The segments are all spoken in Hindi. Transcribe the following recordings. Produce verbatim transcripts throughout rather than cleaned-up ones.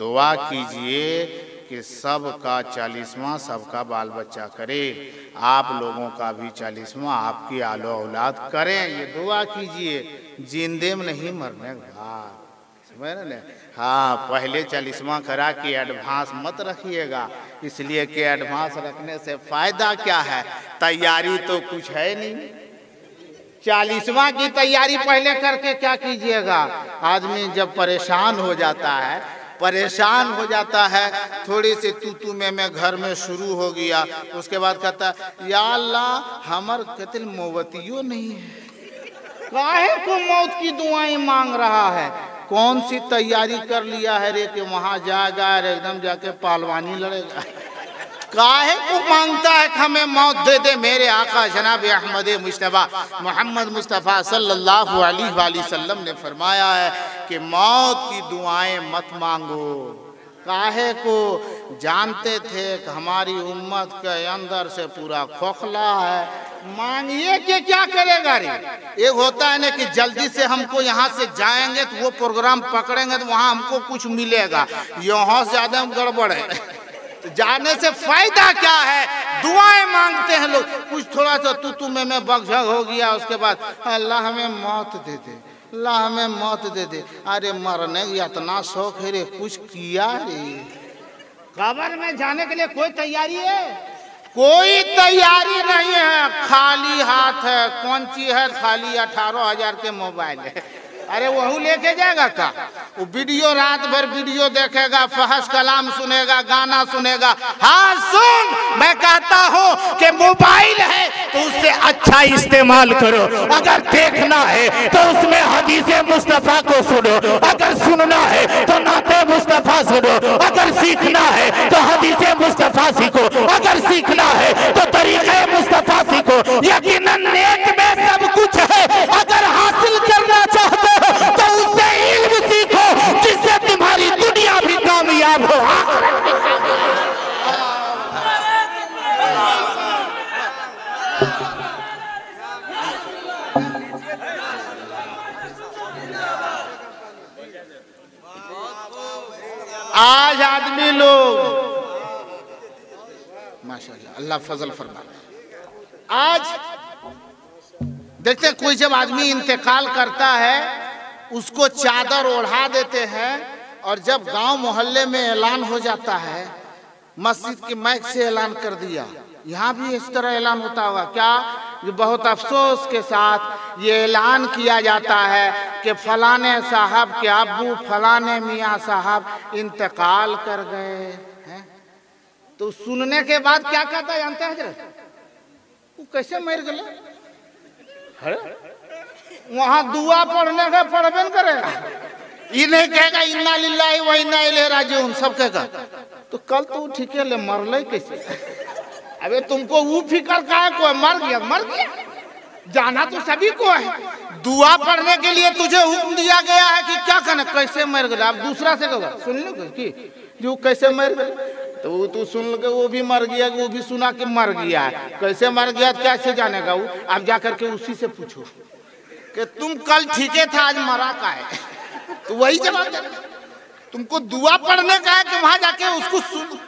दुआ कीजिए कि सब का चालीसवां सबका बाल बच्चा करे, आप लोगों का भी चालीसवां आपकी आलो औलाद करें, ये दुआ कीजिए जिंदे में नहीं मरने बाद, समझ रहे हैं। हाँ, पहले चालीसवां करा के एडवांस मत रखिएगा, इसलिए कि एडवांस रखने से फायदा क्या है, तैयारी तो कुछ है नहीं। चालीसवां की तैयारी पहले करके क्या कीजिएगा, आदमी जब परेशान हो जाता है, परेशान हो जाता है, थोड़ी सी तूतू में में घर में शुरू हो गया, उसके बाद कहता है या अल्लाह हमर कतिल मोवतियो नहीं है, काहे को मौत की दुआएं मांग रहा है, कौन सी तैयारी कर लिया है रे कि वहाँ जाएगा रे एकदम जाके पहलवानी लड़ेगा, काहे को मांगता है कि हमें मौत दे दे मेरे आका जनाब अहमद मुस्तफ़ा मोहम्मद मुस्तफ़ा सल्लल्लाहु अलैहि वसल्लम ने फरमाया है कि मौत की दुआएं मत मांगो, काहे को जानते थे कि हमारी उम्मत के अंदर से पूरा खोखला है, मांगिए कि क्या करेगा रे। एक होता है ना कि जल्दी से हमको यहाँ से जाएंगे तो वो प्रोग्राम पकड़ेंगे तो वहाँ हमको कुछ मिलेगा, यहाँ से ज़्यादा हम गड़बड़ है, जाने से फायदा क्या है, दुआएं मांगते हैं लोग। कुछ थोड़ा सा तू तू में मैं बकझक हो गया, उसके बाद अल्लाह हमें मौत दे दे, अल्लाह हमें मौत दे दे, अरे मरने की इतना शौक है रे, कुछ किया रे, कब्र में जाने के लिए कोई तैयारी है, कोई तैयारी नहीं है, खाली हाथ है, कौन चीज है खाली अठारह हजार के मोबाइल है, अरे वह लेके जाएगा का, वो वीडियो रात भर वीडियो देखेगा, फहश कलाम सुनेगा, गाना सुनेगा। हाँ सुन, मैं कहता हूँ कि मोबाइल है तो उससे अच्छा इस्तेमाल करो, अगर देखना है तो उसमें हदीसे मुस्तफ़ा को सुनो, अगर सुनना है तो नाते मुस्तफ़ा सुनो, अगर सीखना है तो हदीसे मुस्तफ़ा सीखो, अगर सीखना है तो तरीके मुस्तफ़ा सीखो, यकीनन नेट में सब कुछ है, अगर हासिल करना चाहते तो उससे इल्म सीखो जिससे तुम्हारी दुनिया भी कामयाब हो। आज आदमी लोग माशाल्लाह अल्लाह फजल फरमा, आज देखते हैं कोई जब आदमी इंतकाल करता है उसको चादर ओढ़ा देते हैं, और जब गांव मोहल्ले में ऐलान हो जाता है, मस्जिद की माइक से ऐलान कर दिया, यहाँ भी इस तरह ऐलान होता होगा क्या, ये बहुत अफसोस के साथ ये ऐलान किया जाता है कि फलाने साहब के अबू फलाने मियाँ साहब इंतकाल कर गए हैं, तो सुनने के बाद क्या कहता है जानते हैं हजरत, वो कैसे मर गए, वहाँ दुआ पढ़ने का पढ़बे करेगा, ये नहीं कहेगा इन्ना लिल्लाहि व इन्ना इलैहि राजिऊन, सब कहेगा तो कल तो ठीक है ले मरल कैसे, अबे तुमको वो फिक्र कहा को मर गया, मर गया जाना तो सभी को है, दुआ पढ़ने के लिए तुझे हुक्म दिया गया है कि क्या करना, कैसे मर गया, आप दूसरा से कहोगा सुन लो कि जो कैसे मर गए, तो वो तू सुन के वो भी मर गया, वो भी सुना कि मर गया, कैसे मर गया कैसे जानेगा वो, आप जा करके उसी से पूछो कि तुम कल ठीके था आज मरा का है, तो वही जवाब देगा, तुमको दुआ पढ़ने का है कि वहाँ जाके उसको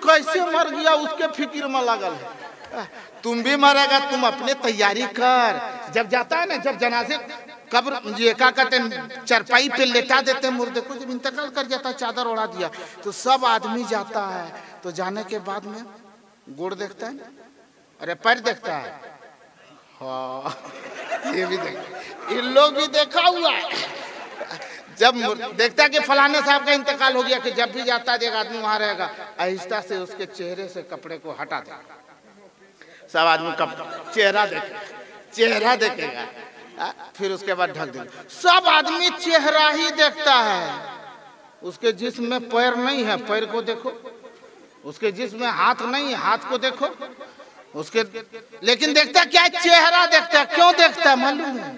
कैसे मर गया उसके फिक्र में लगल है, तुम भी मरेगा, तुम अपने तैयारी कर। जब जाता है ना, जब जनाजे कब्र ये क्या कहते हैं चरपाई पे लेटा देते हैं मुर्दे को, जब इंतकाल कर जाता है चादर ओढ़ा दिया, तो सब आदमी जाता है, तो जाने के बाद में गोड़ देखता है, अरे पैर देखता है, हाँ ये भी देखता, इन लोग भी देखा हुआ है, जब देखता है कि फलाने साहब का इंतकाल हो गया, कि जब भी जाता है एक आदमी वहाँ रहेगा, आहिस्ता से उसके चेहरे से कपड़े को हटा दे, सब आदमी चेहरा देखेगा, चेहरा देखेगा, आ, फिर उसके बाद ढक देगा, सब आदमी चेहरा ही देखता है, उसके जिस्म में पैर नहीं है पैर को देखो, उसके जिस्म में हाथ नहीं है हाथ को देखो, उसके लेकिन देखता क्या है चेहरा देखता है, क्यों देखता है मालूम है,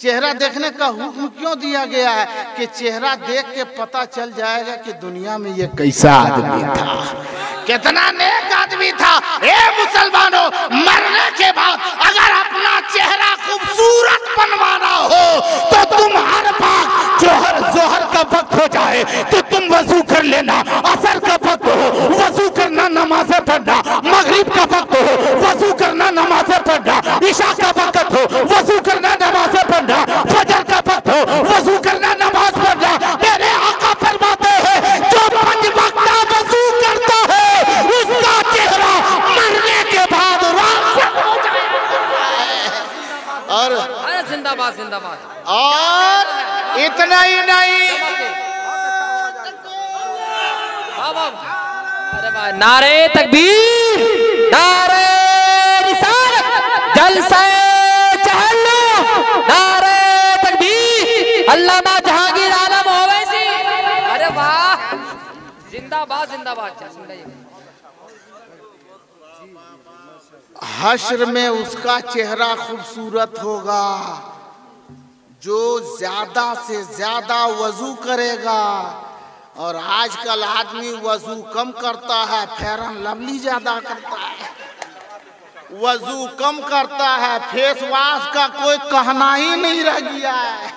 चेहरा देखने का हुक्म क्यों दिया गया है कि चेहरा देख के पता चल जाएगा कि दुनिया में ये कैसा आदमी था, कितना नेक आदमी था। ए मुसलमानों, मरने के बाद अगर अपना चेहरा खूबसूरत बनवाना हो तो तुम हर बार जोहर जोहर का वक्त हो जाए तो तुम वजू कर लेना, मगरिब का वक्त हो वजू करना, नमाज़ें पढ़ना। ईशा का वक्त हो वजू करना, नमाज़ें पढ़ना। फजर का वक्त हो वजू करना, नमाज पढ़ना। तेरे आका फरमाते हैं जो पांच वक्त वजू करता है उसका चेहरा मरने के बाद रंग हो जाएगा। और जिंदाबाद जिंदाबाद। और इतना ही नहीं, नारे तकबीर, नारे रिसालत, जलसा चहलो, नारे तकबीर, अल्लामा जहांगीर आलम ओवैसी। अरे वाह, जिंदाबाद जिंदाबाद। हश्र में उसका चेहरा खूबसूरत होगा जो ज्यादा से ज्यादा वजू करेगा। और आजकल आदमी वजू कम करता है, फेरन लवली ज्यादा करता है, वजू कम करता है, फेस वाश का कोई कहना ही नहीं रह गया है।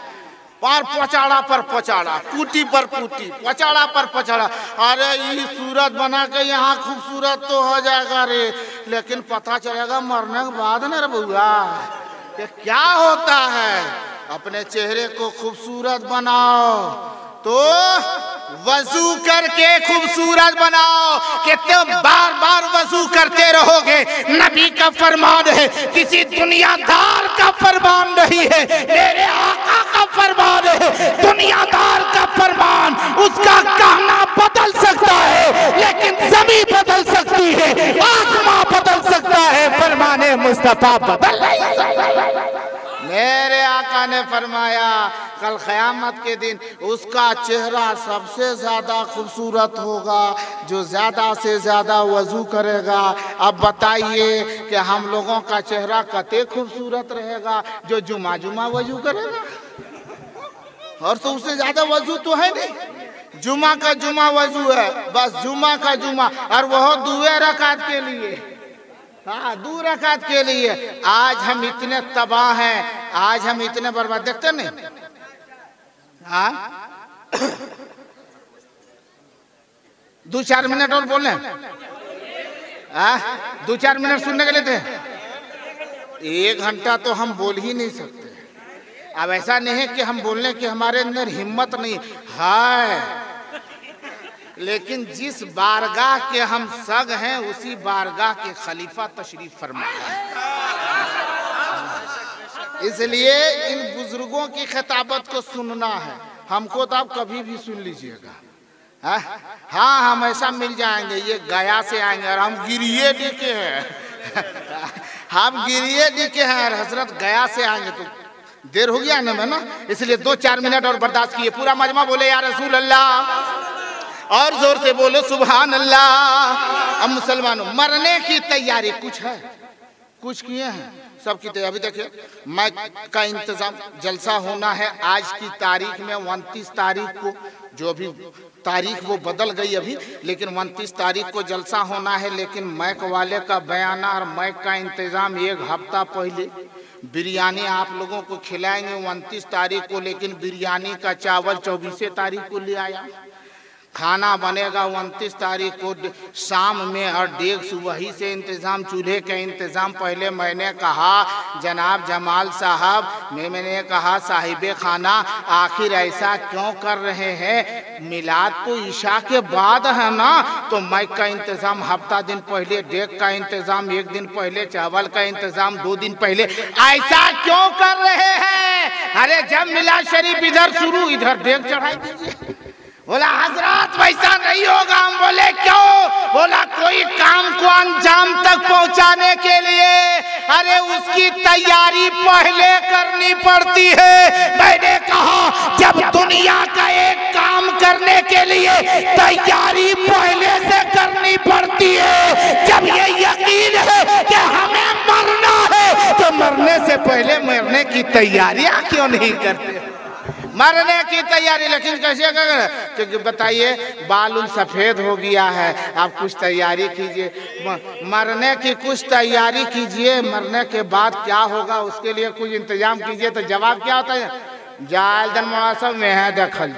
पर पचाड़ा पर पचाड़ा, पुटी पर पुटी, पचाड़ा पर पचाड़ा। अरे ये सूरत बना के यहाँ खूबसूरत तो हो जाएगा रे, लेकिन पता चलेगा मरने के बाद न बुआ ये क्या होता है। अपने चेहरे को खूबसूरत बनाओ तो वजू करके खूबसूरत बनाओ कि तुम बार बार वजू करते रहोगे। नबी का फरमान है, किसी दुनियादार का फरमान नहीं है, मेरे आका का फरमान है। दुनियादार का फरमान, उसका कहना बदल सकता है लेकिन जमीन बदल सकती है, आसमां बदल सकता है, फरमाने मुस्तफा बदल नहीं सकता। मेरे आका ने फरमाया कल क़यामत के दिन उसका चेहरा सबसे ज़्यादा खूबसूरत होगा जो ज़्यादा से ज़्यादा वज़ू करेगा। अब बताइए कि हम लोगों का चेहरा कते खूबसूरत रहेगा जो जुमा जुमा वज़ू करेगा, और तो उससे ज़्यादा वज़ू तो है नहीं। जुमा का जुमा वज़ू है, बस जुमा का जुमा, और वह दुआ रकात के लिए, हाँ दो रकात के लिए। आज हम इतने तबाह हैं, आज हम इतने बर्बाद, देखते नहीं हाँ। दो चार मिनट और बोले, दो चार मिनट सुनने के लिए थे, एक घंटा तो हम बोल ही नहीं सकते। अब ऐसा नहीं है कि हम बोलने की हमारे अंदर हिम्मत नहीं है, लेकिन जिस बारगाह के हम सग हैं उसी बारगाह के खलीफा तशरीफ फरमाया, इसलिए इन बुजुर्गों की खिताबत को सुनना है हमको। तो आप कभी भी सुन लीजिएगा, हाँ हम ऐसा मिल जाएंगे। ये गया से आएंगे और हम गिरिए दिखे हैं, हम गिरिए दिखे हैं और हजरत गया से आएंगे, तो देर हो गया ना मैं ना, इसलिए दो चार मिनट और बर्दाश्त किए। पूरा मजमा बोले या रसूल अल्लाह, और जोर से बोलो सुभान अल्लाह। अब मुसलमानों मरने की तैयारी कुछ है, कुछ किए हैं सबकी तैयारी। अभी देखिए माइक का इंतजाम, जलसा होना है आज की तारीख में उनतीस तारीख को, जो अभी तारीख वो बदल गई अभी, लेकिन उनतीस तारीख को जलसा होना है। लेकिन माइक वाले का बयाना और माइक का इंतजाम एक हफ्ता पहले। बिरयानी आप लोगों को खिलाएंगे उनतीस तारीख को, लेकिन बिरयानी का चावल चौबीस तारीख को ले आया। खाना बनेगा उनतीस तारीख को शाम में और डेग सुबह ही से इंतज़ाम, चूल्हे का इंतज़ाम। पहले मैंने कहा जनाब जमाल साहब, मैं मैंने कहा साहिब खाना आखिर ऐसा क्यों कर रहे हैं, मिलाद को ईशा के बाद है ना, तो माइक का इंतज़ाम हफ्ता दिन पहले, डेग का इंतज़ाम एक दिन पहले, चावल का इंतज़ाम दो दिन पहले, ऐसा क्यों कर रहे हैं। अरे जब मिलाद शरीफ इधर शुरू इधर डेग चढ़ाई दीजिए। बोला हजरत वैसा नहीं होगा। हम बोले क्यों? बोला कोई काम को अंजाम तक पहुंचाने के लिए अरे उसकी तैयारी पहले करनी पड़ती है। मैंने कहा जब दुनिया का एक काम करने के लिए तैयारी पहले से करनी पड़ती है, जब ये यकीन है कि हमें मरना है, तो मरने से पहले मरने की तैयारियां क्यों नहीं करते, मरने की तैयारी। लेकिन कैसे कर, क्योंकि बताइए बाल उन सफ़ेद हो गया है, आप कुछ तैयारी कीजिए, मरने की कुछ तैयारी कीजिए। मरने के बाद क्या होगा उसके लिए कुछ इंतजाम कीजिए। तो जवाब क्या होता है, जाल जन मौसम में है दखल,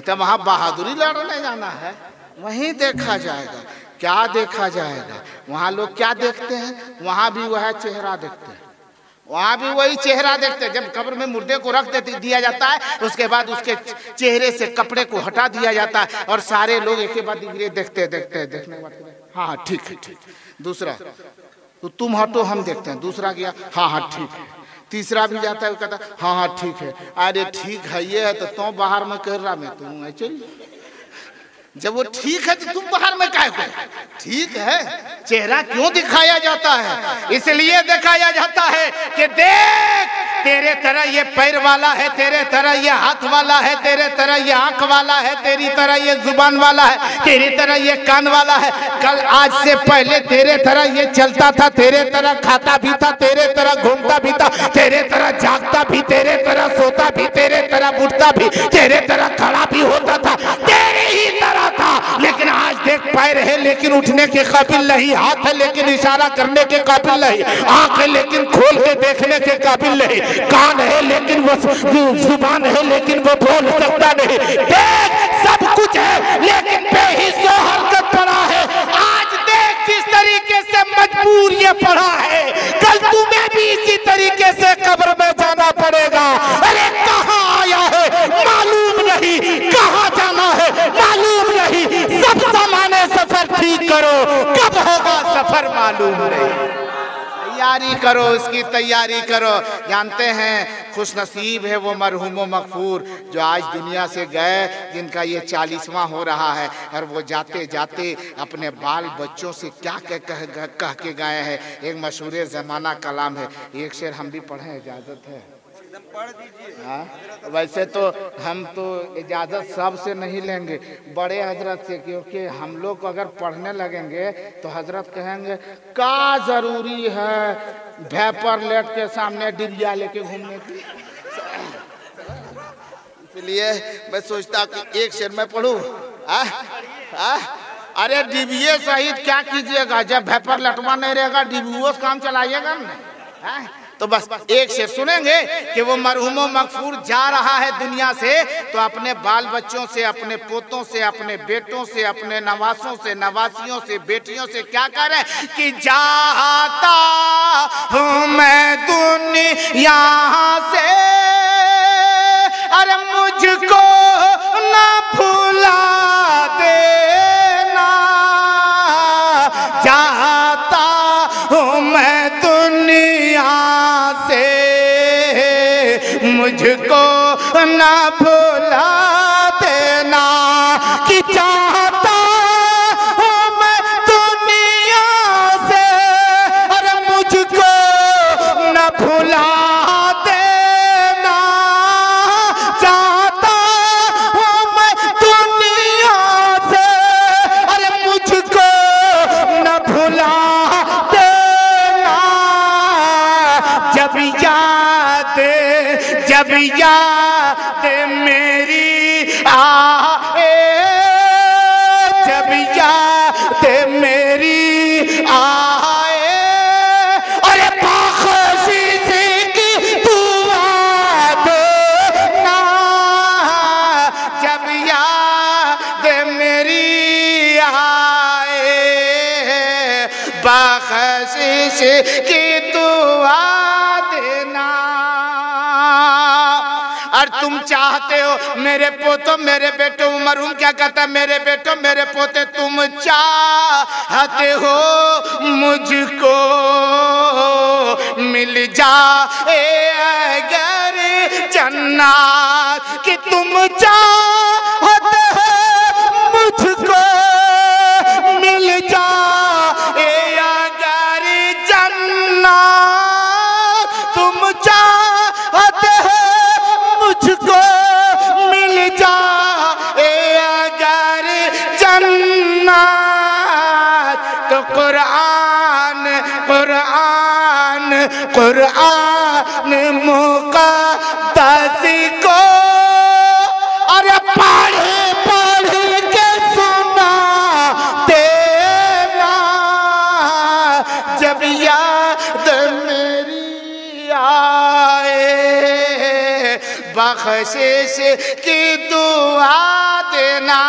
तो वहाँ बहादुरी लड़ने जाना है, वहीं देखा जाएगा क्या देखा जाएगा। वहाँ लोग क्या देखते हैं, वहाँ भी वह चेहरा देखते हैं, वहाँ भी वही चेहरा देखते हैं। जब कब्र में मुर्दे को रख दिया जाता है उसके बाद उसके चेहरे से कपड़े को हटा दिया जाता है और सारे लोग एक के बाद एक देखते देखते देखने के बाद हाँ ठीक है ठीक। दूसरा तो तुम हटो हम देखते हैं, दूसरा गया हाँ हाँ ठीक है। तीसरा भी जाता है वो कहता है हाँ हाँ ठीक है, अरे ठीक है ये है तो तुम तो बाहर में कर रहा मैं तुम चलिए। जब वो ठीक है तो तुम बाहर में क्या हो, ठीक है। चेहरा क्यों दिखाया जाता है, इसलिए दिखाया जाता है कि देख तेरे तरह ये पैर वाला है, तेरे तरह ये हाथ वाला है, तेरे तरह ये आंख वाला है, तेरी तरह ये जुबान वाला है, तेरी तरह ये कान वाला है। कल आज से पहले तेरे तरह ये चलता था, तेरे तरह खाता भी था, तेरे तरह घूमता भी था, तेरे तरह जागता भी, तेरे तरह सोता भी, तेरे तरह उठता भी, तेरे तरह खड़ा भी होता था, तेरे ही तरह था। लेकिन आज देख पैर है लेकिन उठने के काबिल नहीं, हाथ है लेकिन इशारा करने के काबिल नहीं, आंख है लेकिन खोल के देखने के काबिल नहीं, कान है लेकिन वो जुबान है लेकिन वो बोल सकता नहीं। देख सब कुछ है लेकिन बेहिसो हरकत पड़ा है। आज देख किस तरीके से मजबूर ये पड़ा है, कल तुम्हें भी इसी तरीके से कब्र में जाना पड़ेगा। अरे कहाँ आया है मालूम नहीं, कहाँ जाना है मालूम नहीं, सब सामाने सफर ठीक करो, कब होगा सफर मालूम नहीं। तैयारी करो, इसकी तैयारी करो। जानते हैं खुश नसीब है वो मरहूम मगफूर जो आज दुनिया से गए, जिनका ये चालीसवां हो रहा है और वो जाते जाते अपने बाल बच्चों से क्या कह कह, कह, कह के गए हैं। एक मशहूर ज़माना कलाम है, एक शेर हम भी पढ़ें इजाज़त है। हाँ वैसे तो हम तो इजाज़त सब से नहीं लेंगे, बड़े हजरत से, क्योंकि हम लोग को अगर पढ़ने लगेंगे तो हजरत कहेंगे का ज़रूरी है भेपर लेट के सामने डिबिया लेके घूमने की। इसलिए मैं सोचता कि एक शेर में पढ़ूँ। अरे डिबिये सहित क्या कीजिएगा, जब भेपर लटवा नहीं रहेगा डिबियो से काम चलाइएगा ना। तो बस एक शेर सुनेंगे कि वो मरहूमो मगफूर जा रहा है दुनिया से तो अपने बाल बच्चों से, अपने पोतों से, अपने बेटों से, अपने नवासों से, नवासियों से, बेटियों से क्या कह रहे हैं कि जाता हूँ मैं दुनिया से, अरे मुझको ना भूला देना, जाता हूँ मैं मुझको ना भूला देना, कि चाहता हूँ मैं दुनिया से, अरे मुझको ना भूला देना, चाहता हूँ मैं दुनिया से, अरे मुझको ना भूला देना। जब याद जब याद मेरी आए, जब याद मेरी आए, अरे बख्शीश की दुआ देना, जब याद मेरी आए, बख्शीश की दुआ देना। और तुम चाहते हो मेरे पोतों मेरे बेटों, मरहूम क्या कहता है मेरे बेटों मेरे पोते, तुम चाहते हो मुझको मिल जाए अगर जन्नत, कि तुम चाहते हो मुझको मिल जाए अगर जन्नत, तुम चाहते हो मुझको मिल जाए अगर जन्नत, तो कुरान कुरान कुरान मुक़द्दस को अरे पढ़ पढ़ के सुना देना, जब याद मेरी आए, बख ख्वाहिश की दुआ देना।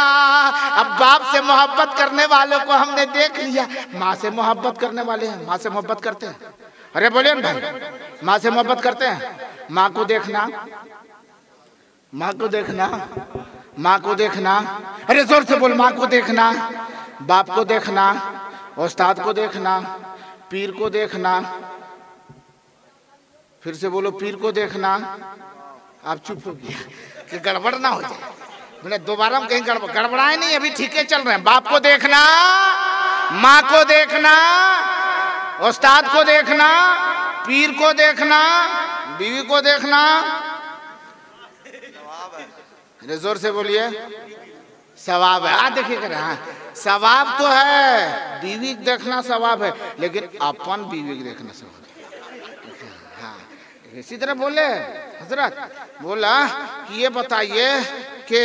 अब बाप से मोहब्बत करने वालों को हमने देख लिया, माँ से मोहब्बत करने वाले हैं, माँ से मोहब्बत करते हैं। अरे बोलिए ना भाई, माँ से मोहब्बत करते हैं। माँ को देखना, माँ को देखना, माँ को देखना, अरे जोर से बोल, माँ को देखना, बाप को देखना, उस्ताद को देखना, पीर को देखना। फिर से बोलो, पीर को देखना। आप चुप हो गया कि गड़बड़ ना हो जाए। मैंने दोबारा हम कहीं गड़बड़ गड़बड़ाए नहीं, अभी ठीक है, चल रहे हैं। बाप को देखना, माँ को देखना, उस्ताद को देखना, पीर को देखना, बीवी को देखना। जोर से बोलिए, सवाब है। आ देखिए, हाँ सवाब तो है, बीवी देखना सवाब है, लेकिन अपन बीवी देखना सवाब है। हाँ इसी तरह बोले हजरत, बोला कि ये बताइए कि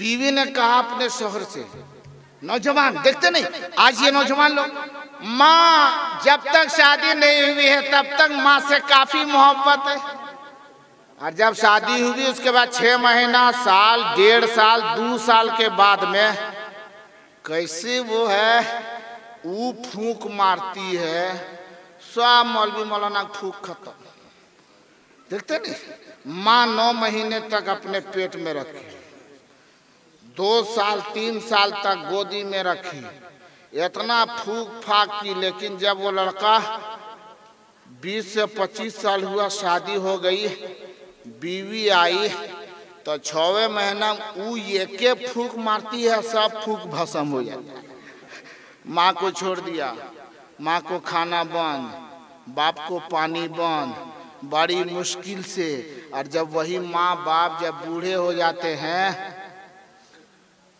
बीवी ने कहा अपने शोहर से, नौजवान देखते नहीं आज ये नौजवान लोग, माँ जब तक शादी नहीं हुई है तब तक माँ से काफी मोहब्बत है, और जब शादी हुई उसके बाद छह महीना, साल, डेढ़ साल, दो साल के बाद में कैसे वो है वो फूंक मारती है, सब मौलवी मौलाना फूंक खत्म। देखते नहीं, माँ नौ महीने तक अपने पेट में रखी, दो साल तीन साल तक गोदी में रखी, इतना फूंक फाक की। लेकिन जब वो लड़का बीस से पच्चीस साल हुआ, शादी हो गई, बीवी आई तो छवे महीना वो एके फूक मारती है, सब फूक भस्म हो जाता है। माँ को छोड़ दिया, माँ को खाना बंद, बाप को पानी बंद, बड़ी मुश्किल से। और जब वही माँ बाप जब बूढ़े हो जाते हैं,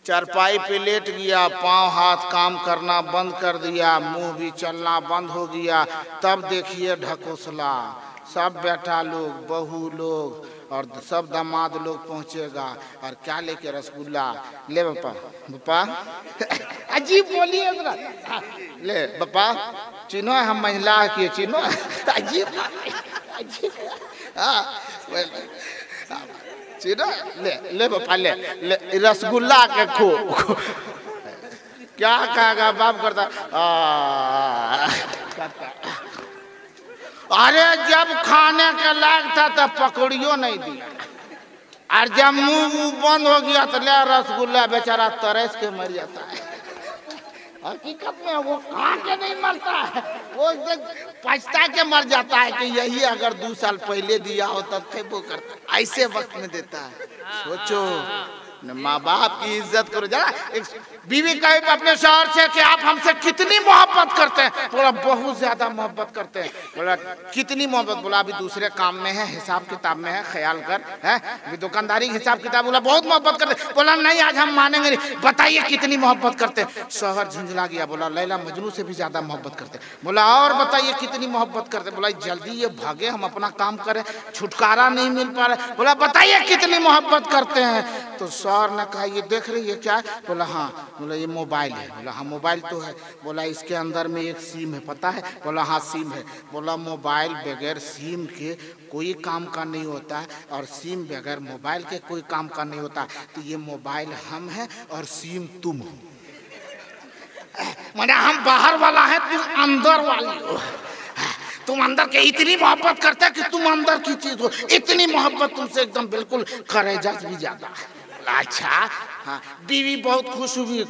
चारपाई पे लेट गया, पांव हाथ काम करना बंद कर दिया, मुंह भी चलना बंद हो गया, तब देखिए ढकोसला, सब बेटा लोग, बहू लोग और सब दामाद लोग पहुंचेगा, और क्या लेके रसगुल्ला ले बप्पा, बप्पा अजीब बोलिए जरा, ले बप्पा चिन्हो हम महिला की, चिन्हो अजीब अजीब हाँ चिन्हो ले ले बप्पा ले ले रसगुल्ला के खो, क्या कहेगा बाप करता आ। अरे जब खाने का लायक था तब पकड़ियो नहीं दिया, और जब मुंह बंद हो गया तो ले रसगुल्ला, बेचारा तरस के मर जाता है। हकीकत में वो खा के नहीं मरता है, वो पछता के मर जाता है कि यही अगर दो साल पहले दिया हो तब थे वो करता, ऐसे वक्त में देता है। सोचो न, माँ बाप की इज्जत करो। जरा बीवी कहे अपने शौहर से कि आप हमसे कितनी मोहब्बत करते हैं, बोला बहुत ज्यादा मोहब्बत करते हैं। बोला कितनी मोहब्बत, बोला अभी दूसरे काम में है, हिसाब किताब में है, ख्याल कर है, अभी दुकानदारी हिसाब किताब, बोला बहुत मोहब्बत करते, बोला नहीं आज हम मानेंगे नहीं, बताइए कितनी मोहब्बत करते। शौहर झुंझला गया, बोला लैला मजनू से भी ज्यादा मोहब्बत करते। बोला और बताइए कितनी मोहब्बत करते, बोला जल्दी ये भागे हम अपना काम करें, छुटकारा नहीं मिल पा रहा। बोला बताइए कितनी मोहब्बत करते हैं, तो शौहर ने कहा ये देख रही है क्या, बोला हाँ, बोला ये मोबाइल है, बोला हाँ मोबाइल तो है, बोला इसके अंदर में एक सिम है पता है, बोला हाँ सिम है, बोला मोबाइल बगैर सिम के कोई काम का नहीं होता है, और सिम बगैर मोबाइल के कोई काम का नहीं होता, तो ये मोबाइल हम हैं और सिम तुम हो, माने हम बाहर वाला है तुम अंदर वाली हो, तुम अंदर के इतनी मोहब्बत करते कि तुम अंदर की चीज हो, इतनी मोहब्बत तुमसे एकदम बिल्कुल करेजा भी ज्यादा। अच्छा हाँ, बीवी बहुत खुश हुई,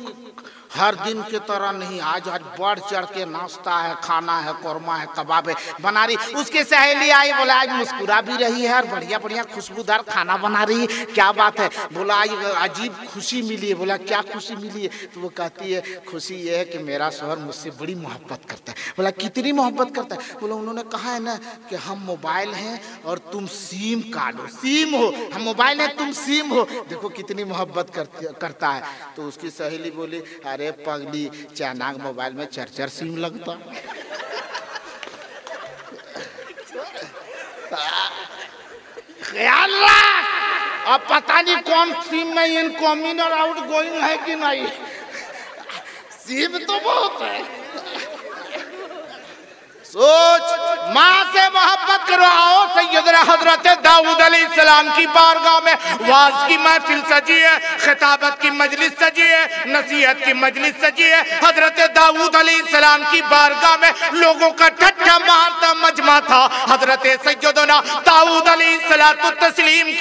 हर दिन की तरह नहीं, आज आज बढ़ चढ़ के नाश्ता है, खाना है, कौरमा है, कबाब है बना रही। उसकी सहेली आई, बोला आज मुस्कुरा भी रही है और बढ़िया बढ़िया खुशबूदार खाना बना रही है, क्या बात है, बोला आज अजीब खुशी मिली है। बोला क्या खुशी मिली है, तो वो कहती है खुशी ये है कि मेरा शौहर मुझसे बड़ी मोहब्बत करता है। बोला कितनी मोहब्बत करता है, बोला उन्होंने कहा है ना कि हम मोबाइल हैं और तुम सिम कार्ड हो, सिम हो, हम मोबाइल हैं तुम सिम हो, देखो कितनी मोहब्बत करता है। तो उसकी सहेली बोली अरे पगली चानाग मोबाइल में चार चार सिम लगता। ख्याल रख, अब पता नहीं कौन सिम में इनकमिंग और आउट गोइंग है कि नहीं, सिम तो बहुत है। सोच माँ से मोहब्बत करो। आओ सैयदना हजरत दाऊद अलैहिस्सलाम की बारगाह में वाज की महफिल सजी है, खिताबत की मजलिस सजी है, नसीहत की मजलिस सजी है। हजरत दाऊद अलैहिस्सलाम की बारगाह में लोगों का ठट्ठा मारता मजमा था। हजरत सैयदना दाऊद अलैहिस्सलाम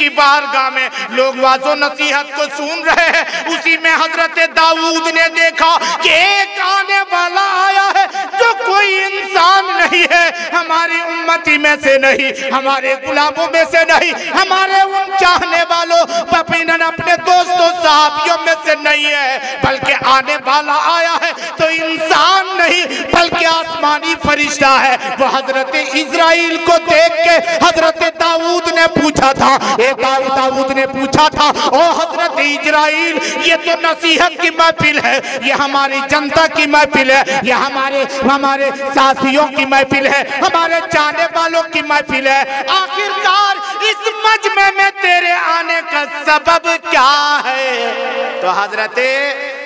की बारगाह में लोग वाजो नसीहत को सुन रहे हैं। उसी में हजरत दाऊद ने देखा कि एक आने वाला आया है जो कोई इंसान नहीं है, हमारी उम्मती में से नहीं, हमारे गुलामों में से नहीं, हमारे उन चाहने वालों पपीनन अपने दोस्तों साहबियों में से नहीं है, बल्कि आने वाला आया है तो इंसान नहीं बल्कि आसमानी फरिश्ता है। वो हजरत इजराइल को देख के हजरत दाऊद ने पूछा था, एक दाऊद ने पूछा था, ओ हजरत इजराइल, ये तो नसीहत की महफिल है, ये हमारी जनता की महफिल है, ये हमारे हमारे साथियों की महफिल है, हमारे चाहने वालों की महफिल है, आखिरकार इस मजमे में तेरे आने का सबब क्या है? तो हजरत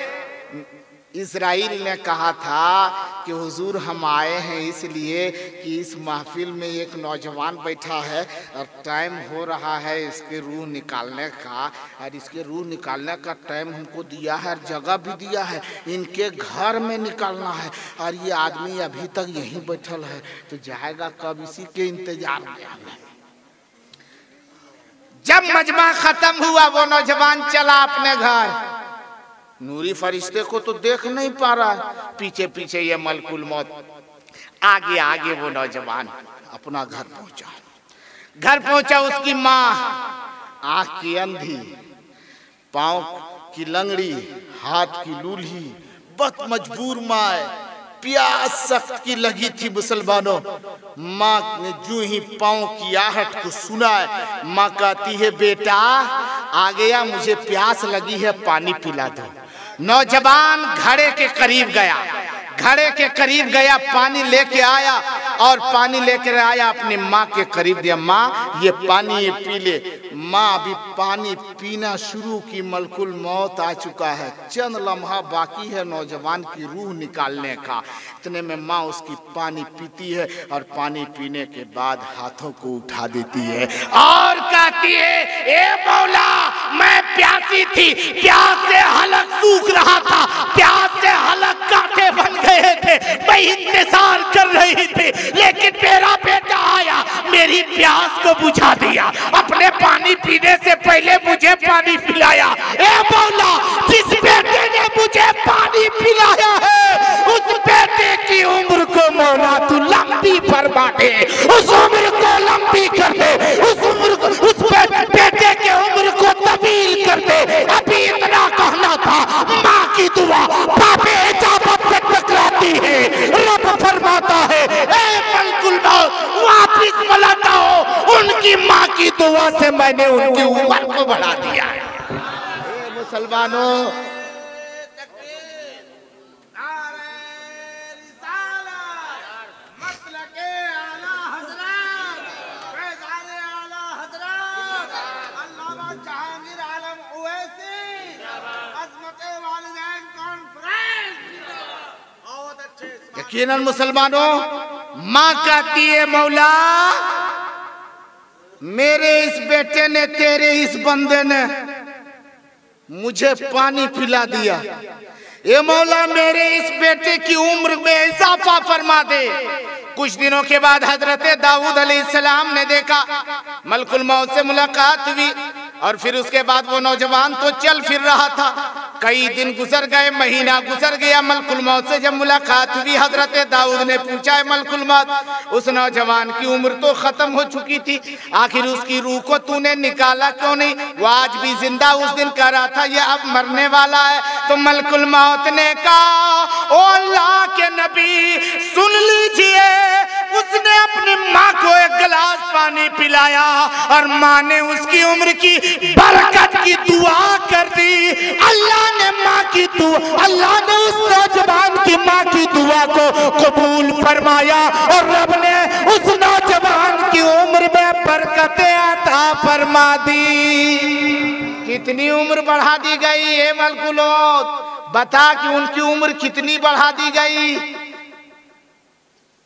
इजराइल ने कहा था कि हुजूर हम आए हैं इसलिए कि इस महफिल में एक नौजवान बैठा है और टाइम हो रहा है इसके रूह निकालने का, और इसके रूह निकालने का टाइम हमको दिया है और जगह भी दिया है, इनके घर में निकालना है, और ये आदमी अभी तक यहीं बैठल है तो जाएगा कब, इसी के इंतजार में हमें। जब मजमा खत्म हुआ वो नौजवान चला अपने घर। नूरी फरिश्ते को तो देख नहीं पा रहा, पीछे पीछे ये मलकुल मौत, आगे आगे वो नौजवान अपना घर पहुंचा। घर पहुंचा, उसकी माँ आंख की अंधी, पांव की लंगड़ी, हाथ की लूल्ही, बहुत मजबूर माँ है, प्यास सख्त की लगी थी मुसलमानों। माँ ने जो ही पाँव की आहट को सुना है, माँ कहती है बेटा आ गया, मुझे प्यास लगी है, पानी पिला दो। नौजवान घड़े के करीब गया, घड़े के करीब गया, पानी लेके आया, और पानी लेकर आया अपनी माँ के करीब दिया, माँ ये पानी ये पी ले। माँ अभी पानी पीना शुरू की, मलकुल मौत आ चुका है, चंद लम्हा बाकी है नौजवान की रूह निकालने का। इतने में माँ उसकी पानी पीती है और पानी पीने के बाद हाथों को उठा देती है और कहती है ए मौला मैं प्यासी थी, प्यास से हलक सूख रहा था, प्यास से हलक कांटे बन गए थे, मैं इंतजार कर रही थी, लेकिन मेरा बेटा आया मेरी प्यास को बुझा दिया, अपने पानी पीने से पहले मुझे पानी पिलाया। ए मौला जिस बेटे ने मुझे पानी पिलाया है उस बेटे की उम्र को मौला तू लंबी फरमा दे, उस उम्र को लंबी कर दे, उस उम्र को, उस बेटे के उम्र को तवील कर दे। अभी इतना कहना था, माँ की दुआ बाबे इजाबत से टकराती है। रब फरमाता है ए मलकुल मौत वापिस पलट आओ, उनकी माँ की दुआ से मैंने उनकी उम्र को बढ़ा दिया है। मुसलमानों यकीनन मुसलमानों माँ कहती है मौला मेरे इस बेटे ने, तेरे इस बंदे ने मुझे पानी पिला दिया, ए मौला मेरे इस बेटे की उम्र में इजाफा फरमा दे। कुछ दिनों के बाद हजरत दाऊद अलैहिस्सलाम ने देखा मलकुल मौत से मुलाकात हुई, और फिर उसके बाद वो नौजवान तो चल फिर रहा था। कई दिन गुजर गए, महीना गुजर गया, मलकुल मौत से जब मुलाकात हुई हजरत दाऊद ने पूछा मलकुल मौत उस नौजवान की उम्र तो खत्म हो चुकी थी, आखिर उसकी रूह को तूने निकाला क्यों नहीं? वो आज भी जिंदा, उस दिन कह रहा था ये अब मरने वाला है। तो मलकुल मौत ने कहा ओ अल्लाह के नबी सुन लीजिए, उसने अपनी माँ को एक गिलास पानी पिलाया और माँ ने उसकी उम्र की बरकत की दुआ कर दी। अल्लाह ने माँ की दुआ, अल्लाह ने उस नौजवान की माँ की दुआ को कबूल फरमाया, और रब ने उस नौजवान की उम्र में बरकतें अता फरमा दी। कितनी उम्र बढ़ा दी गई है मलकुलोत, बता कि उनकी उम्र कितनी बढ़ा दी गई?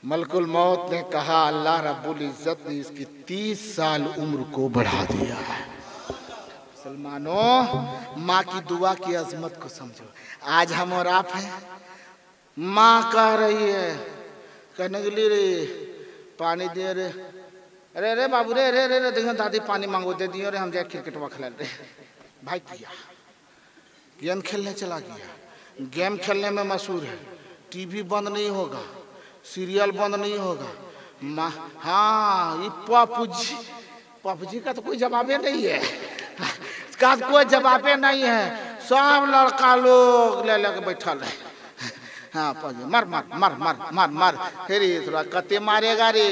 मलकुल मौत ने कहा अल्लाह रब्बुल इज़्ज़त ने इसकी तीस साल उम्र को बढ़ा दिया है। मुसलमानों, माँ की दुआ की अजमत को समझो। आज हम और आप हैं। माँ कह रही है, कहने के लिए पानी दे रे, अरे अरे बाबू रे, अरे अरे देखो दादी पानी मांगो दे दियो रे, हम जाए क्रिकेटवा खेल रहे। भाई किया गेम खेलने चला गया, गेम खेलने में मशहूर है, टीवी बंद नहीं होगा, सीरियल बंद नहीं होगा। माँ हाँ, ये पापूजी पापूजी का तो कोई जवाबे नहीं है, इसका कोई जवाबे नहीं है। सब लड़का लोग ले लेके बैठल है। हाँ पाजी, मर मर मर मर मर मर फिर थोड़ा कते मारेगा रे,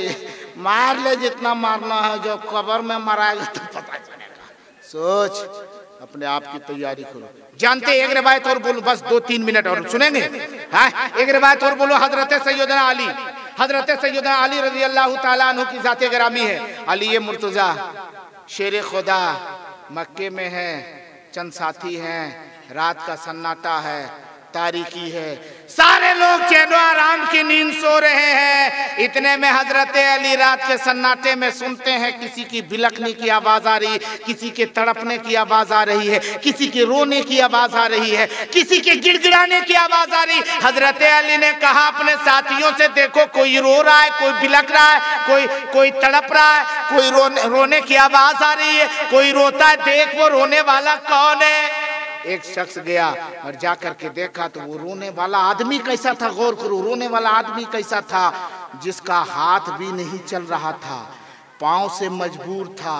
मार ले जितना मारना है, जो कब्र में मराएगा तो पता चलेगा। सोच, अपने आप की तैयारी करो। जानते एक रिवायत और बोलूं, बस दो तीन मिनट और सुनेंगे। हाँ, एक रिवायत और बोलो। हजरत सैयदना अली, हजरत सैयदना अली रजी अल्लाह तआला अन्हु की जाते गिरामी है। अली ये मुर्तजा शेर खुदा मक्के में है, चंद साथी हैं, रात का सन्नाटा है, तारीकी है, सारे लोग चैनो आराम की नींद सो रहे हैं। इतने में हजरत अली रात के सन्नाटे में सुनते हैं किसी की बिलखने की आवाज आ रही, किसी के तड़पने की आवाज आ रही है, किसी के रोने की आवाज आ रही है, किसी के गिड़गिड़ाने की आवाज आ रही। हजरत अली ने कहा अपने साथियों से, देखो कोई रो रहा है, कोई बिलख रहा है, कोई कोई तड़प रहा है, कोई रोने रोने की आवाज आ रही है, कोई रोता है, देख वो रोने वाला कौन है। एक शख्स गया और जाकर के देखा तो वो रोने वाला आदमी कैसा था। गौर करो, रोने वाला आदमी कैसा था, जिसका हाथ भी नहीं चल रहा था, पाँव से मजबूर था,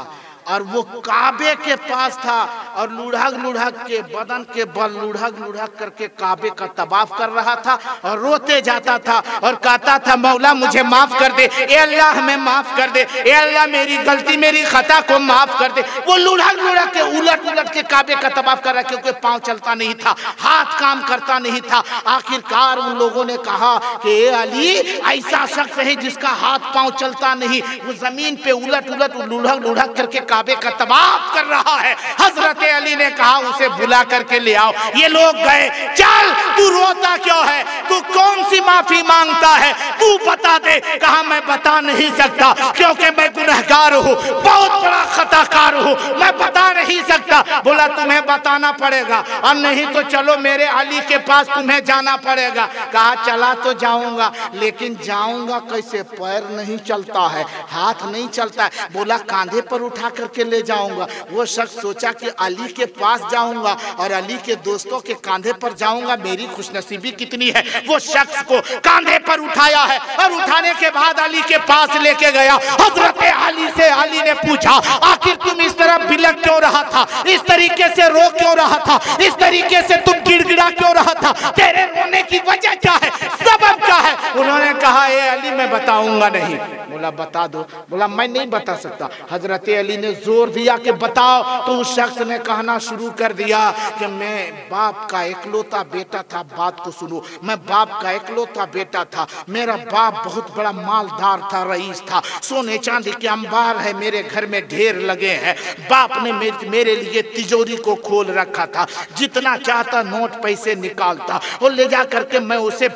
और वो काबे के पास था और लुढ़क लुढ़क के बदन के बल लुढ़क लुढ़क करके काबे का तवाफ कर रहा था और रोते जाता था और कहता था, मौला मुझे माफ कर दे, ए अल्लाह हमें माफ कर दे, ए अल्लाह मेरी गलती मेरी खता को माफ कर दे। वो लुढ़क लुढ़क के उलट उलट के काबे का तवाफ कर रहा, क्योंकि पाँव चलता नहीं था, हाथ काम करता नहीं था। आखिरकार उन लोगों ने कहा कि ए अली, ऐसा शख्स है जिसका हाथ पाँव चलता नहीं, वो जमीन पे उलट उलट लुढ़क लुढ़क करके काबे का तवाफ कर रहा है। हजरत अली ने कहा, उसे बुला करके ले आओ। ये लोग गए। चल, तू रोता क्यों है, तू कौन सी माफी मांगता है, तू बता दे। कहा, मैं बता नहीं सकता, क्योंकि मैं गुनहगार हूँ, बहुत बड़ा खताकार हूँ, मैं बता नहीं सकता। बोला, तुम्हें बताना पड़ेगा, और नहीं तो चलो मेरे अली के पास तुम्हें जाना पड़ेगा। कहा, चला तो जाऊंगा, लेकिन जाऊंगा कैसे, पैर नहीं चलता है, हाथ नहीं चलता है। बोला, कांधे पर उठा करके ले जाऊंगा। वो शख्स सोचा कि अली के पास जाऊंगा और अली के दोस्तों के कांधे पर जाऊंगा, मेरी खुशनसीबी कितनी है। वो शख्स को कांधे पर उठाया है और उठाने के बाद अली के पास लेके गया। हजरत अली से अली ने पूछा, आखिर तुम इस तरह बिलख क्यों रहा था, इस तरीके से रो क्यों रहा था, इस तरीके से तुम गिड़गिड़ा क्यों रहा था, तेरे रोने की वजह क्या है, सबब क्या है। उन्होंने कहा, ए अली, मैं बताऊंगा नहीं। बोला, बता दो। बोला, मैं नहीं बता सकता। हजरत अली ने जोर दिया कि बताओ, तो उस शख्स ने कहना शुरू कर दिया कि मैं बाप का एकलौता बेटा था, बात को सुनो, मैं बाप का एकलौता बेटा था, मेरा बाप बहुत बड़ा मालदार था, रईस था, सोने चांदी के अंबार है, मेरे घर में ढेर लगे हैं, बाप ने मेरे लिए तिजोरी को खोल रखा था, जितना चाहता नोट पैसे निकालता और ले जा करके मैं उसे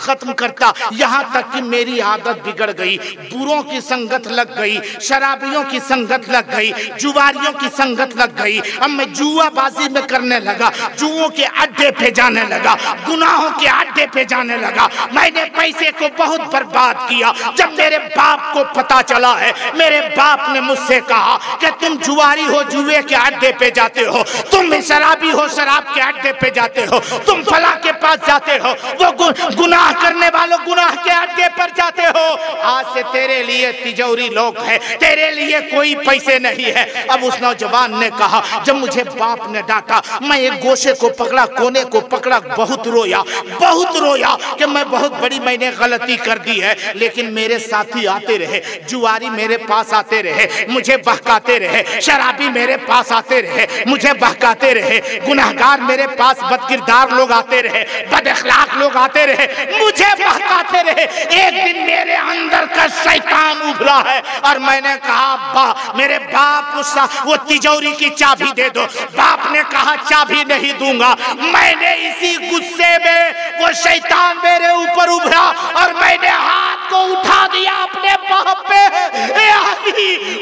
खत्म करता। यहाँ तक कि मेरी आदत बिगड़ गई, बुरों की संगत लग गई, शराबियों की संगत लग गई, जुआरियों की संगत लग गई, अब मैं जुआबाजी में करने लगा, जुओं के अड्डे पे जाने लगा, गुनाहों के अड्डे पे जाने लगा। मैंने पैसे को बहुत बर्बाद किया। जब मेरे बाप को पता चला है, मेरे बाप ने मुझसे कहा कि तुम जुआरी हो, जुए के अड्डे पे जाते हो, तुम शराबी हो, शराब के अड्डे पे जाते हो, तुम फला के पास जाते हो, वो गु, गुनाह करने वालों गुनाह के अड्डे पर जाते हो। आज से तेरे लिए तिजोरी लोग है, तेरे लिए कोई पैसे नहीं है। अब उस नौजवान ने कहा, जब मुझे बाप ने डांटा, मैं एक गोशे को पकड़ा, कोने को पकड़ा, बहुत रोया, बहुत रोया कि मैं बहुत बड़ी मैंने गलती कर दी है, लेकिन मेरे साथी आते रहे, जुआरी मेरे पास आते रहे, मुझे बहकाते रहे, शराबी मेरे पास आते रहे, मुझे बहकाते रहे, गुनाहगार मेरे पास, बदकिरदार लोग आते रहे, बदअखलाक लोग आते रहे, मुझे बहकाते रहे। एक दिन मेरे अंदर का शैतान उभरा है और मैंने कहा अब्बा मेरे बाप गुस्सा, वो तिजोरी की चाबी दे दो। बाप ने कहा चाबी नहीं दूंगा। मैंने इसी गुस्से में वो शैतान मेरे ऊपर उभरा और मैंने हाथ को उठा दिया अपने बाप पे।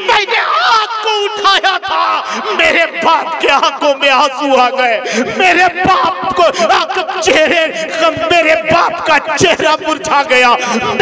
मैंने हाथ को उठाया था, मेरे बाप के आंखों में आंसू आ गए, मेरे बाप को चेहरे मेरे बाप का चेहरा मुरझा गया,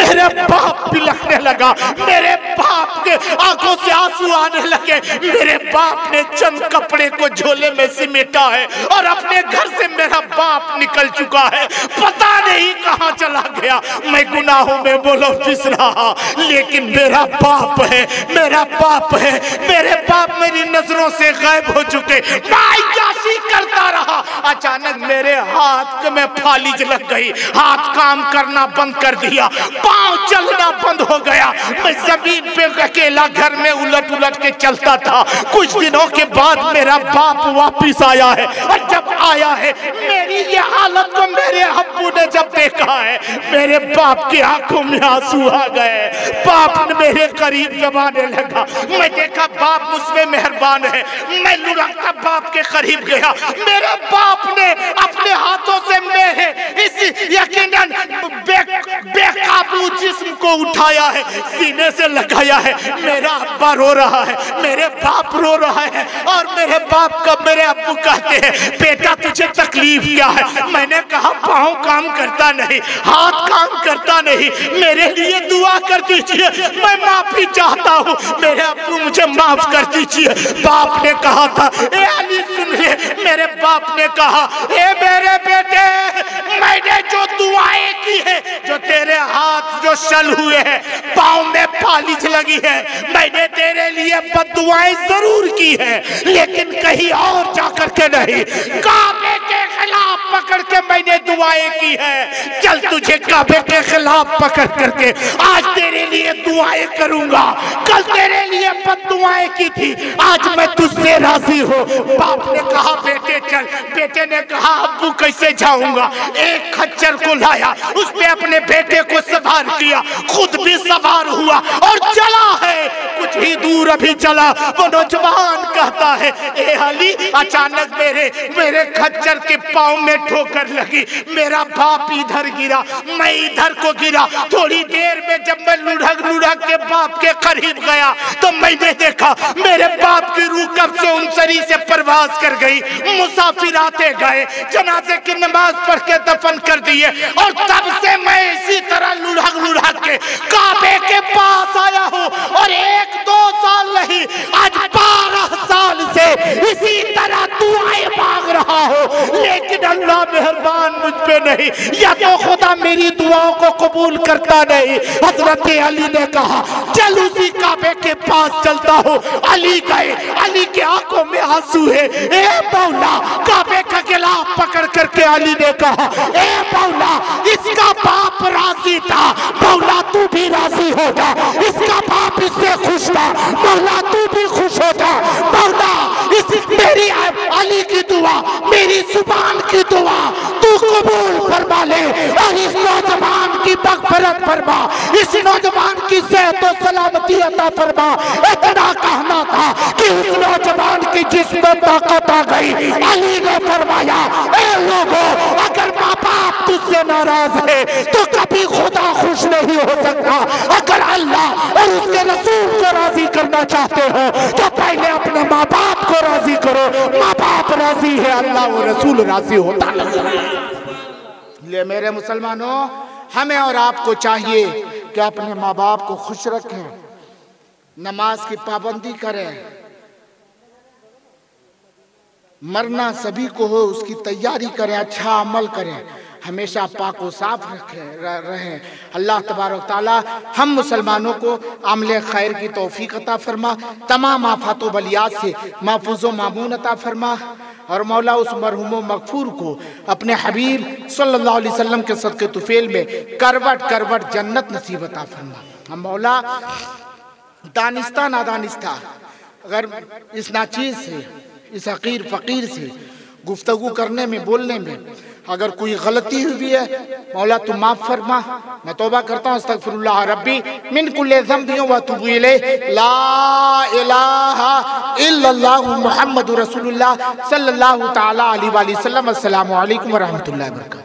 मेरे बाप बिलखने लगा, मेरे बाप के आंखों से आंसू आने लगे। मेरे बाप ने चंद कपड़े को झोले में सिमेटा है और अपने घर से मेरा बाप निकल चुका है, पता नहीं कहां चला गया। मैं गुनाहों में बोलो फिस रहा, लेकिन मेरा बाप है, मेरा बाप है, मेरे बाप मेरी नजरों से गायब हो चुके। माययासी करता रहा, अचानक मेरे हाथ में फालिज लग गई, हाथ काम करना बंद कर दिया, पांव चलना बंद हो गया। मैं जमीन पे अकेला घर में उलट उलट के चलता था। कुछ दिनों के बाद मेरा बाप वापस आया है और जब आया है मेरी ये हालत को मेरे अब्बू ने जब देखा है, मेरे बाप की आंखों में आंसू आ गए। बाप ने मेरे करीब जमाने लगा, मैं देखा बाप मुझमें मेहरबान है। मैं लुढ़कता बाप के करीब गया, मेरे बाप ने अपने हाथों से मेरे इस यकीनन बे, बेकाबू जिस्म को उठाया है, सीने से लगाया है। मेरा अब्बा रो रहा है, मेरे बाप रो रहा है और मेरे बाप का मेरे अब्बू कहते हैं बेटा तुझे तकलीफ क्या है। मैंने कहा पाँव काम करता नहीं, हाथ काम करता नहीं, मेरे लिए दुआ कर दीजिए, मैं माफी चाहता हूँ, मेरे अब्बू मुझे माफ कर दीजिए। बाप ने कहा था ए अली सुन ले, मेरे बाप ने कहा ए मेरे बेटे मैंने जो दुआएं की है, जो तेरे हाथ जो सल हुए हैं, पाँव में पालिज लगी है, मैंने तेरे लिए बद्दुआएं जरूर की है, लेकिन कहीं और जाकर के नहीं, काबे के खिलाफ पकड़ के मैंने दुआएं की है। चल तुझे काबे के खिलाफ पकड़ करके आज तेरे लिए दुआएं करूंगा, कल तेरे लिए बद्दुआएं की थी, आज मैं तुझसे राजी हूँ। बाप ने कहा बेटे चल। बेटे ने कहा अब्बू कैसे जाऊंगा। एक खच्चर को लाया, उस पे अपने बेटे को सवार किया, खुद भी सवार हुआ और चला है। कुछ ही दूर अभी चला, वो नौजवान कहता है ए अली अचानक मेरे मेरे खच्चर के पाँव में ठोकर लगी, मेरा बाप इधर गिरा, मैं इधर को गिरा। थोड़ी देर में जब मैं लुढ़क लुढ़क के बाप के करीब गया तो मैंने देखा मेरे बाप की रूह कब से उनसरी से परवास कर गई। मुसाफिर आते गए, जनाजे की नमाज पढ़ के दफन कर दिए और तब से मैं इसी तरह लुढ़क लुढ़क के काबे के पास आया हूँ और एक दो साल नहीं, आज बारह साल से इसी तरह दुआएं मांग रहा हूँ, लेकिन अल्लाह मेहरबान मुझ पे नहीं, या तो खुदा मेरी दुआओं को कबूल करता नहीं। हजरत अली ने कहा चल उसी काबे के पास चलता हूँ। अली गए, अली के आंखों में आंसू है। ए मौला, काबे का खिलाफ पकड़ करके अली ने कहा ए मौला इसका बाप राजी था, मौला तू भी राजी हो जा, इसका बाप इससे खुश था, मौला तू भी खुश हो जा, मौला इस मेरी अली की दुआ, मेरी जुबान की दुआ तू कबूल फरमा ले और इस नौजवान की मग़फ़िरत फरमा, इस नौजवान की सेहत और सलामती अता फरमा। इतना कहना था कि उस नौजवान की जिस्म ताकत आ गई। अली ने फरमाया ए लोगों, अगर माँ बाप तुझसे नाराज है तो कभी खुदा खुश नहीं हो सकता। अगर अल्लाह और उसके रसूल को राजी करना चाहते हो तो पहले अपने माँ बाप को राजी करो। माँ बाप राजी है, अल्लाह और रसूल राजी होता है। ले मेरे मुसलमानों, हमें और आपको चाहिए कि अपने माँ बाप को खुश रखें, नमाज की पाबंदी करें, मरना सभी को हो उसकी तैयारी करें, अच्छा अमल करें, हमेशा पाक व साफ रखें रहें। अल्लाह तबारक ताला हम मुसलमानों को अमल खैर की तौफीक अता फरमा, तमाम आफात व बलियात से महफूज व मामून अता फरमा और मौला उस मरहूम मगफूर को अपने हबीब सल्लल्लाहु अलैहि वसल्लम के सदक़े तुफ़ैल में करवट करवट जन्नत नसीब अता फरमा। हम मौला दानिस्ता नादानिस्ता, अगर इस नाचीज़ से, इस हकीर फ़कीर से गुफ्तगू करने में, बोलने में अगर कोई गलती हुई है मौला तू माफ फरमा, मैं तौबा करता हूँ अस्तगफिरुल्लाह रब्बी मिन कुल्लि ज़म्बि व अतूबु इलैहि, ला इलाहा इल्लल्लाह मुहम्मदुर रसूलुल्लाह सल्लल्लाहु तआला अलैहि व सल्लम। अस्सलामु अलैकुम व रहमतुल्लाहि व बरकातहू।